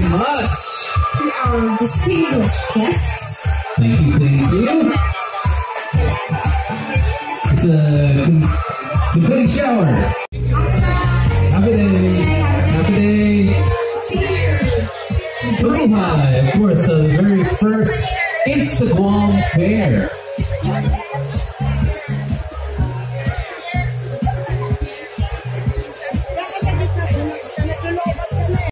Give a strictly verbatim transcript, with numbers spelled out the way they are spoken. very much to our distinguished guests. Thank you, thank you. It's a complete shower. Happy day. Happy day. Buruma, of course, the very first InstaGuam fair.